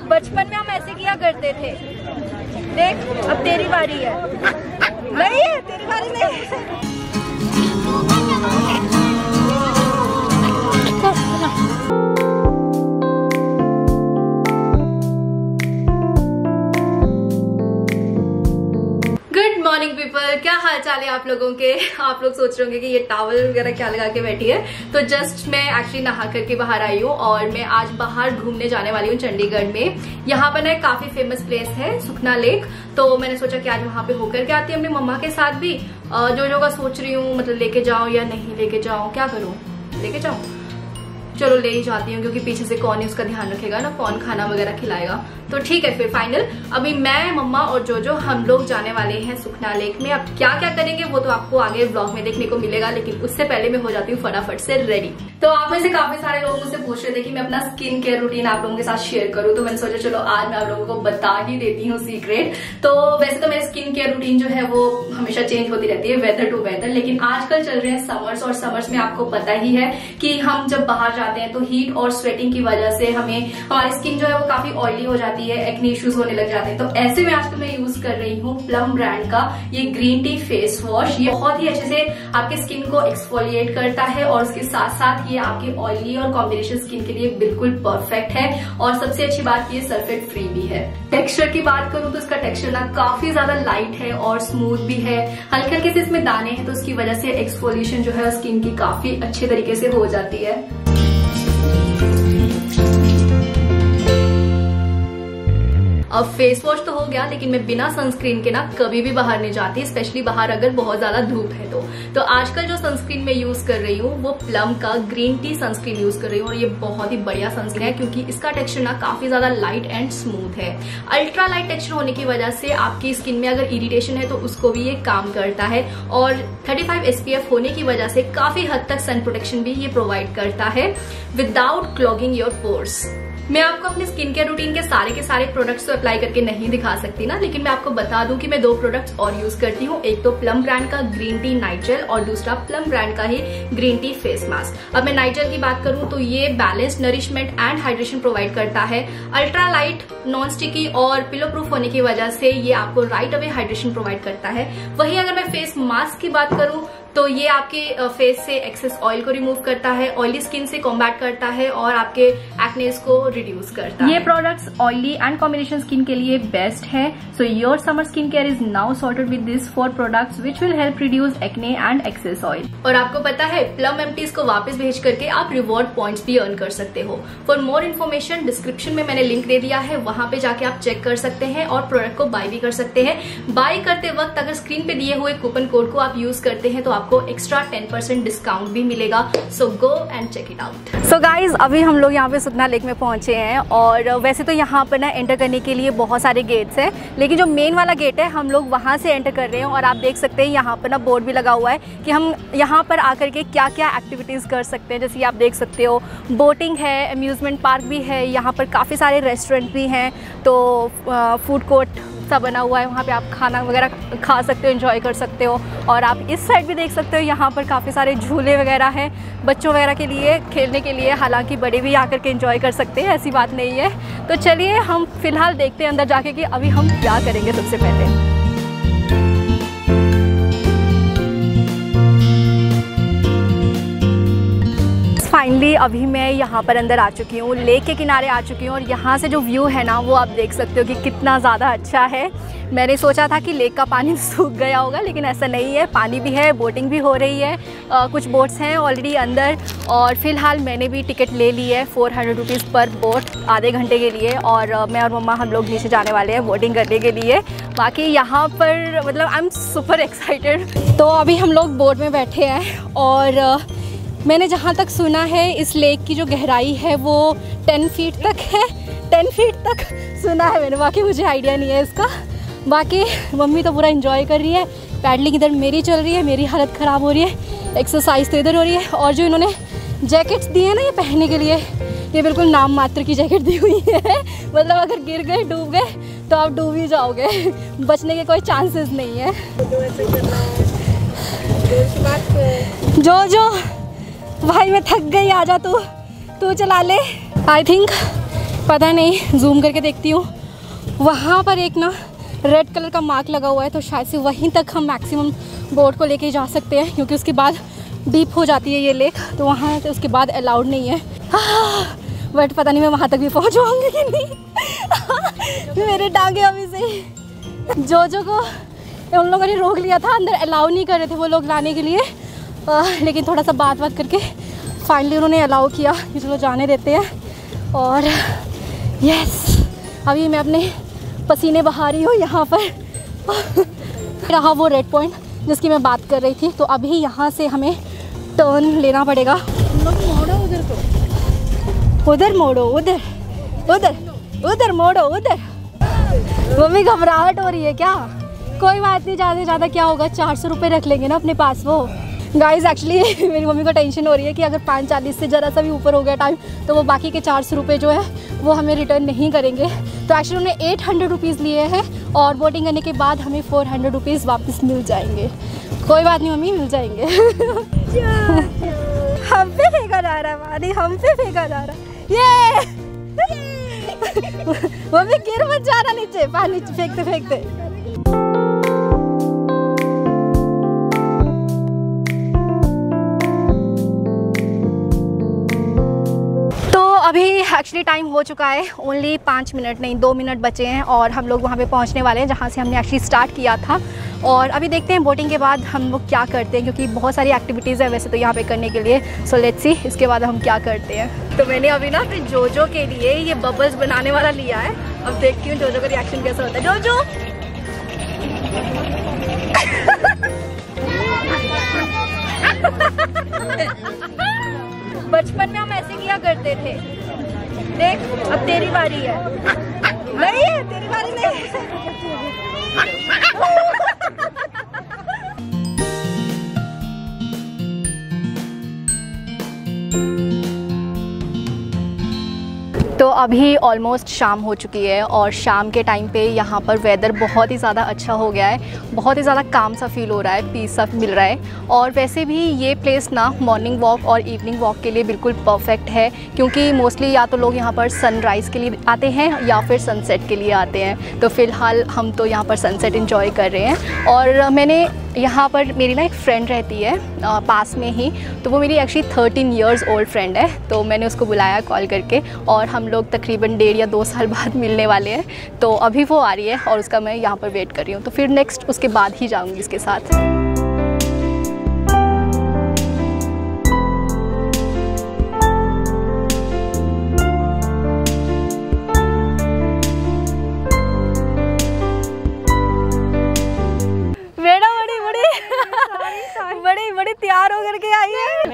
बचपन में हम ऐसे किया करते थे। देख अब तेरी बारी है। नहीं है, तेरी बारी नहीं है। क्या हाल चाल है आप लोगों के? आप लोग सोच रहे होंगे कि ये टॉवल वगैरह क्या लगा के बैठी है। तो जस्ट मैं एक्चुअली नहा करके बाहर आई हूँ और मैं आज बाहर घूमने जाने वाली हूँ चंडीगढ़ में। यहाँ पर ना काफी फेमस प्लेस है सुखना लेक, तो मैंने सोचा कि आज वहाँ पे होकर के आती हूँ अपनी मम्मा के साथ भी। जो का सोच रही हूँ मतलब लेके जाऊँ या नहीं लेके जाऊँ, क्या करूँ, लेके जाऊँ? चलो ले ही जाती हूँ क्योंकि पीछे से कौन ही उसका ध्यान रखेगा ना, कौन खाना वगैरह खिलाएगा। तो ठीक है, फिर फाइनल अभी मैं, मम्मा और जोजो हम लोग जाने वाले हैं सुखना लेक में। अब क्या क्या करेंगे वो तो आपको आगे ब्लॉग में देखने को मिलेगा, लेकिन उससे पहले मैं हो जाती हूँ फटाफट से रेडी। तो आप में से काफी सारे लोग मुझसे पूछ रहे थे कि मैं अपना स्किन केयर रूटीन आप लोगों के साथ शेयर करूँ, तो मैंने सोचा चलो आज मैं आप लोगों को बता ही देती हूँ सीक्रेट। तो वैसे तो मेरी स्किन केयर रूटीन जो है वो हमेशा चेंज होती रहती है वेदर टू वेदर, लेकिन आजकल चल रहे हैं समर्स, और समर्स में आपको पता ही है कि हम जब बाहर जाते हैं तो हीट और स्वेटिंग की वजह से हमारी स्किन जो है वो काफी ऑयली हो जाती है, एक्ने इश्यूज होने लग जाते हैं। तो ऐसे में आजकल मैं यूज कर रही हूँ प्लम ब्रांड का ये ग्रीन टी फेस वॉश। ये बहुत ही अच्छे से आपकी स्किन को एक्सफोलिएट करता है और उसके साथ साथ ये आपकी ऑयली और कॉम्बिनेशन स्किन के लिए बिल्कुल परफेक्ट है। और सबसे अच्छी बात ये सल्फेट फ्री भी है। टेक्सचर की बात करूँ तो इसका टेक्सचर ना काफी ज्यादा लाइट है और स्मूथ भी है। हल्के हल्के से इसमें दाने हैं तो उसकी वजह से एक्सफोलिएशन जो है स्किन की काफी अच्छे तरीके से हो जाती है। अब फेस वॉश तो हो गया, लेकिन मैं बिना सनस्क्रीन के ना कभी भी बाहर नहीं जाती, स्पेशली बाहर अगर बहुत ज्यादा धूप है तो आजकल जो सनस्क्रीन मैं यूज कर रही हूँ वो प्लम का ग्रीन टी सनस्क्रीन यूज कर रही हूँ। और ये बहुत ही बढ़िया सनस्क्रीन है क्योंकि इसका टेक्सचर ना काफी ज्यादा लाइट एंड स्मूथ है। अल्ट्रा लाइट टेक्सचर होने की वजह से आपकी स्किन में अगर इरिटेशन है तो उसको भी ये काम करता है, और 35 SPF होने की वजह से काफी हद तक सन प्रोटेक्शन भी ये प्रोवाइड करता है विदाउट क्लॉगिंग योर पोर्स। मैं आपको अपने स्किन केयर रूटीन के सारे प्रोडक्ट्स तो अप्लाई करके नहीं दिखा सकती ना, लेकिन मैं आपको बता दूं कि मैं दो प्रोडक्ट्स और यूज करती हूँ। एक तो प्लम ब्रांड का ग्रीन टी नाइट जेल और दूसरा प्लम ब्रांड का ही ग्रीन टी फेस मास्क। अब मैं नाइट जेल की बात करूँ तो ये balance nourishment and hydration provide करता है। अल्ट्रा लाइट, नॉन स्टिकी और पिलो प्रूफ होने की वजह से ये आपको राइट अवे हाइड्रेशन प्रोवाइड करता है। वहीं अगर मैं फेस मास्क की बात करूँ तो ये आपके फेस से एक्सेस ऑयल को रिमूव करता है, ऑयली स्किन से कॉम्बैट करता है और आपके एक्नेस को रिड्यूस करता है। ये products oily and combination skin के लिए बेस्ट है। So your summer skin care is now sorted with this 4 products which will help reduce acne and excess oil. और आपको पता है प्लम एम्प्टीज को वापस भेज करके आप रिवॉर्ड पॉइंट्स भी अर्न कर सकते हो। फॉर मोर इन्फॉर्मेशन डिस्क्रिप्शन में मैंने लिंक दे दिया है, वहां पे जाके आप चेक कर सकते हैं और प्रोडक्ट को बाय भी कर सकते हैं। बाय करते वक्त अगर स्क्रीन पे दिए हुए कूपन कोड को आप यूज करते हैं तो आपको एक्स्ट्रा 10% डिस्काउंट भी मिलेगा। So go and check it out. So guys अभी हम लोग यहाँ पे सुखना लेक में पहुंचे हैं, और वैसे तो यहाँ पर ना एंटर करने के लिए बहुत सारे गेट्स हैं, लेकिन जो मेन वाला गेट है हम लोग वहाँ से एंटर कर रहे हैं। और आप देख सकते हैं यहाँ पर ना बोर्ड भी लगा हुआ है कि हम यहाँ पर आकर के क्या क्या एक्टिविटीज़ कर सकते हैं। जैसे कि आप देख सकते हो बोटिंग है, अम्यूज़मेंट पार्क भी है, यहाँ पर काफ़ी सारे रेस्टोरेंट भी हैं, तो फूड कोर्ट सा बना हुआ है, वहाँ पे आप खाना वगैरह खा सकते हो, एंजॉय कर सकते हो। और आप इस साइड भी देख सकते हो, यहाँ पर काफ़ी सारे झूले वगैरह हैं बच्चों वगैरह के लिए खेलने के लिए, हालांकि बड़े भी आकर के एंजॉय कर सकते हैं, ऐसी बात नहीं है। तो चलिए हम फिलहाल देखते हैं अंदर जाके कि अभी हम क्या करेंगे। सबसे पहले फाइनली अभी मैं यहाँ पर अंदर आ चुकी हूँ, लेक के किनारे आ चुकी हूँ, और यहाँ से जो व्यू है ना वो आप देख सकते हो कि कितना ज़्यादा अच्छा है। मैंने सोचा था कि लेक का पानी सूख गया होगा, लेकिन ऐसा नहीं है, पानी भी है, बोटिंग भी हो रही है, कुछ बोट्स हैं ऑलरेडी अंदर। और फिलहाल मैंने भी टिकट ले ली है 400 रुपीज़ पर बोट आधे घंटे के लिए, और मैं और मम्मा हम लोग नीचे जाने वाले हैं बोटिंग करने के लिए। बाकी यहाँ पर मतलब आई एम सुपर एक्साइटेड। तो अभी हम लोग बोट में बैठे हैं, और मैंने जहाँ तक सुना है इस लेक की जो गहराई है वो 10 फीट तक है, 10 फीट तक सुना है मैंने, बाकी मुझे आइडिया नहीं है इसका। बाकी मम्मी तो पूरा एंजॉय कर रही है, पैडलिंग इधर मेरी चल रही है, मेरी हालत ख़राब हो रही है, एक्सरसाइज तो इधर हो रही है। और जो इन्होंने जैकेट्स दी है ना ये पहनने के लिए, ये बिल्कुल नाम मात्र की जैकेट दी हुई है, मतलब अगर गिर गए डूब गए तो आप डूब ही जाओगे, बचने के कोई चांसेस नहीं है। जो जो भाई मैं थक गई, आजा तू चला ले। आई थिंक पता नहीं, जूम करके देखती हूँ, वहाँ पर एक ना रेड कलर का मार्क लगा हुआ है, तो शायद से वहीं तक हम मैक्सिमम बोट को लेके जा सकते हैं, क्योंकि उसके बाद डीप हो जाती है ये लेक, तो वहाँ तो उसके बाद अलाउड नहीं है। बट पता नहीं मैं वहाँ तक भी पहुँच जाऊँगी कि नहीं। मेरे टाँगे अभी से जोजो को उन लोगों ने रोक लिया था, अंदर अलाउ नहीं कर रहे थे वो लोग लाने के लिए, लेकिन थोड़ा सा बात बात करके फाइनली उन्होंने अलाउ किया कि चलो जाने देते हैं। और यस, अभी मैं अपने पसीने बहा रही हूँ। यहाँ पर रहा वो रेड पॉइंट जिसकी मैं बात कर रही थी, तो अभी यहाँ से हमें टर्न लेना पड़ेगा। मोड़ो उधर को, उधर मोड़ो, उधर उधर उधर मोड़ो उधर। मम्मी घबराहट हो रही है क्या? कोई बात नहीं, ज़्यादा से ज़्यादा क्या होगा, 400 रुपये रख लेंगे ना अपने पास। वो गाइज एक्चुअली मेरी मम्मी को टेंशन हो रही है कि अगर 5:40 से ज़रा सा भी ऊपर हो गया टाइम, तो वो बाकी के 400 रुपये जो है वो हमें रिटर्न नहीं करेंगे। तो एक्चुअली उन्होंने 800 रुपीज़ लिए हैं, और बोटिंग करने के बाद हमें 400 रुपीज़ वापस मिल जाएंगे। कोई बात नहीं मम्मी, मिल जाएंगे। हम पे फेंका जा रहा है मानी, हम पे फेंका जा रहा है। मम्मी गिर मत जाना नीचे, पानी फेंकते फेंकते। अभी एक्चुअली टाइम हो चुका है, ओनली 5 मिनट नहीं 2 मिनट बचे हैं, और हम लोग वहाँ पे पहुँचने वाले हैं जहाँ से हमने एक्चुअली स्टार्ट किया था। और अभी देखते हैं बोटिंग के बाद हम लोग क्या करते हैं, क्योंकि बहुत सारी एक्टिविटीज़ है वैसे तो यहाँ पे करने के लिए। सो लेट्स सी इसके बाद हम क्या करते हैं। तो मैंने अभी ना फिर जोजो के लिए ये बबल्स बनाने वाला लिया है, अब देखती हूँ जोजो का रिएक्शन कैसा होता है। जोजो बचपन में हम ऐसे किया करते थे, देख अब तेरी बारी है। नहीं है तेरी बारी, नहीं। तो अभी ऑलमोस्ट शाम हो चुकी है, और शाम के टाइम पे यहाँ पर वेदर बहुत ही ज़्यादा अच्छा हो गया है, बहुत ही ज़्यादा काम सा फील हो रहा है, पीस सा मिल रहा है। और वैसे भी ये प्लेस ना मॉर्निंग वॉक और इवनिंग वॉक के लिए बिल्कुल परफेक्ट है, क्योंकि मोस्टली या तो लोग यहाँ पर सनराइज़ के लिए आते हैं या फिर सनसेट के लिए आते हैं। तो फ़िलहाल हम तो यहाँ पर सनसेट इन्जॉय कर रहे हैं। और मैंने यहाँ पर, मेरी ना एक फ़्रेंड रहती है पास में ही, तो वो मेरी एक्चुअली 13 years old फ्रेंड है, तो मैंने उसको बुलाया कॉल करके, और हम लोग तकरीबन 1.5 या 2 साल बाद मिलने वाले हैं। तो अभी वो आ रही है और उसका मैं यहाँ पर वेट कर रही हूँ, तो फिर नेक्स्ट उसके बाद ही जाऊँगी इसके साथ।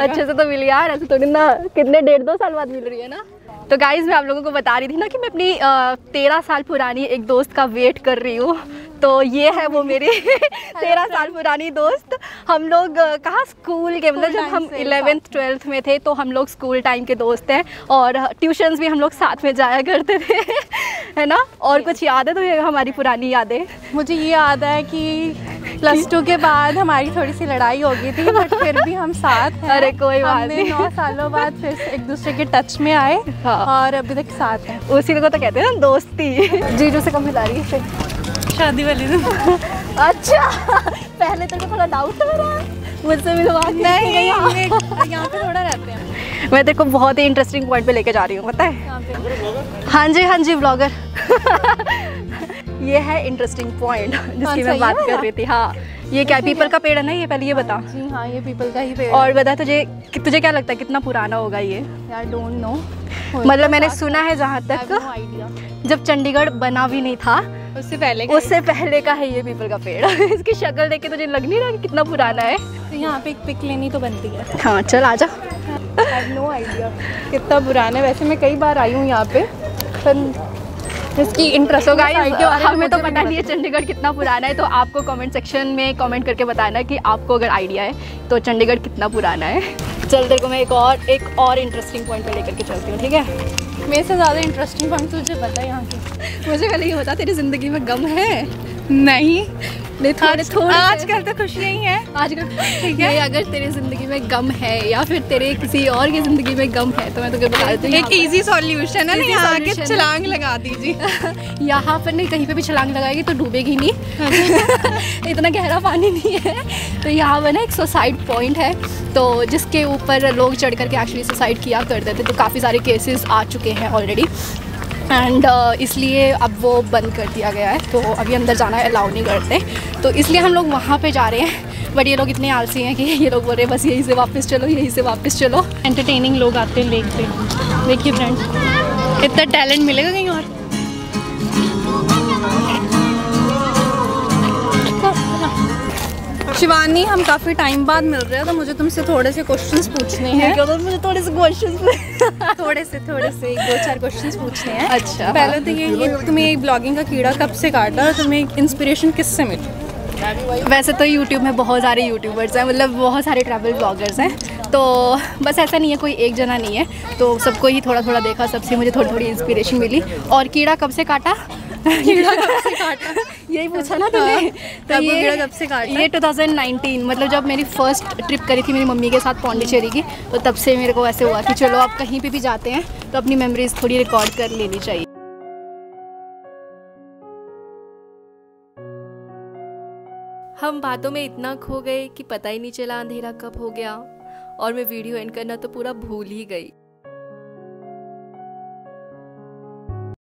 अच्छे से तो मिल यार, ऐसे थोड़ी ना, कितने 1.5-2 साल बाद मिल रही है ना। तो गाइज मैं आप लोगों को बता रही थी ना कि मैं अपनी 13 साल पुरानी एक दोस्त का वेट कर रही हूँ, तो ये है वो मेरी 13 साल पुरानी दोस्त। हम लोग कहाँ स्कूल के, मतलब जब हम 11th-12th में थे तो हम लोग स्कूल टाइम के दोस्त हैं, और ट्यूशन्स भी हम लोग साथ में जाया करते थे, है ना। और कुछ याद है? तो ये हमारी पुरानी यादें। मुझे ये याद है कि +2 के बाद हमारी थोड़ी सी लड़ाई हो गई थी, बट फिर भी हम साथ हैं। अरे कोई बात नहीं, 9 सालों बाद फिर से एक दूसरे के टच में आए, हाँ। और अभी तक साथ हैं, उसी को तो कहते हैं ना दोस्ती। जीजू से कम हिला रही है शादी वाली दिन। अच्छा, पहले तो थोड़ा डाउट हो रहा है मुझसे भी, यहाँ पे थोड़ा रहते हैं। मैं तेरे को बहुत ही इंटरेस्टिंग पॉइंट पे लेके जा रही हूँ, पता है। हाँ जी, हाँ जी ब्लॉगर। ये है इंटरेस्टिंग पॉइंट जिसकी मैं बात कर रही थी। हाँ, ये क्या पीपल का पेड़ है ना, ये पहले ये बता। जी हाँ, ये पीपल का ही पेड़। और बता तुझे क्या लगता है कितना पुराना होगा ये? यार डोंट नो, मतलब मैंने सुना है जहाँ तक जब चंडीगढ़ बना भी नहीं था, उससे पहले का है ये पीपल का पेड़। इसकी शक्ल देख के तुझे लग नहीं रहा कि कितना पुराना है? तो यहाँ पे एक पिक लेनी तो बनती है। हाँ चल आ जा। नो आइडिया कितना पुराना है, वैसे मैं कई बार आई हूँ यहाँ पे, इसकी इंटरेस्ट होगा। हमें तो पता नहीं है चंडीगढ़ कितना पुराना है, तो आपको कमेंट सेक्शन में कमेंट करके बताना कि आपको अगर आइडिया है तो चंडीगढ़ कितना पुराना है। चल तेरे को मैं एक और इंटरेस्टिंग पॉइंट पे लेकर के चलती हूँ, ठीक है। मेरे से ज़्यादा इंटरेस्टिंग पॉइंट तुझे पता है यहाँ के? मुझे पहले ये बता, तेरी ज़िंदगी में गम है? नहीं नहीं थोड़े थोड़े, आजकल तो खुशियाँ ही हैं आजकल। ठीक है, अगर तेरी ज़िंदगी में गम है या फिर तेरे किसी और की ज़िंदगी में गम है तो मैं तुझे बता देती हूँ एक ईजी सॉल्यूशन है ना, यहाँ आके छलांग लगा दीजिए। यहाँ पर नहीं, कहीं पे भी छलांग लगाएगी तो डूबेगी नहीं, इतना गहरा पानी नहीं है। तो यहाँ पर ना एक सुसाइड पॉइंट है, तो जिसके ऊपर लोग चढ़ करके एक्चुअली सुसाइड किया करते थे, तो काफ़ी सारे केसेस आ चुके हैं ऑलरेडी एंड इसलिए अब वो बंद कर दिया गया है। तो अभी अंदर जाना अलाउ नहीं करते, तो इसलिए हम लोग वहाँ पे जा रहे हैं। बट ये लोग इतने आलसी हैं कि ये लोग बोल रहे हैं बस यहीं से वापस चलो, यहीं से वापस चलो। एंटरटेनिंग लोग आते हैं लेक पे, देखिए फ्रेंड कितना टैलेंट मिलेगा कहीं और। शिवानी, हम काफ़ी टाइम बाद मिल रहे हैं, तो मुझे तुमसे थोड़े से क्वेश्चंस पूछने हैं। तो मुझे थोड़े से 2-4 क्वेश्चंस पूछने हैं। अच्छा, पहले तो ये तुम्हें ब्लॉगिंग का कीड़ा कब से काटा और तुम्हें इंस्पिरेशन किससे मिली? वैसे तो यूट्यूब में बहुत सारे यूट्यूबर्स हैं, मतलब बहुत सारे ट्रैवल ब्लॉगर्स हैं, तो बस ऐसा नहीं है कोई एक जना नहीं है, तो सबको ही थोड़ा थोड़ा देखा, सबसे मुझे थोड़ी थोड़ी इंस्पिरेशन मिली। और कीड़ा कब से काटा? कीड़ा कब से काटा यही पूछा ना तुमने? तो ये कब से काटा? ये 2019, मतलब जब मेरी फर्स्ट ट्रिप करी थी मेरी मम्मी के साथ पौंडीचेरी की, तो तब से मेरे को ऐसे हुआ कि चलो आप कहीं पे भी जाते हैं तो अपनी मेमोरीज थोड़ी रिकॉर्ड कर लेनी चाहिए। हम बातों में इतना खो गए कि पता ही नहीं चला अंधेरा कब हो गया, और मैं वीडियो एंड करना तो पूरा भूल ही गई।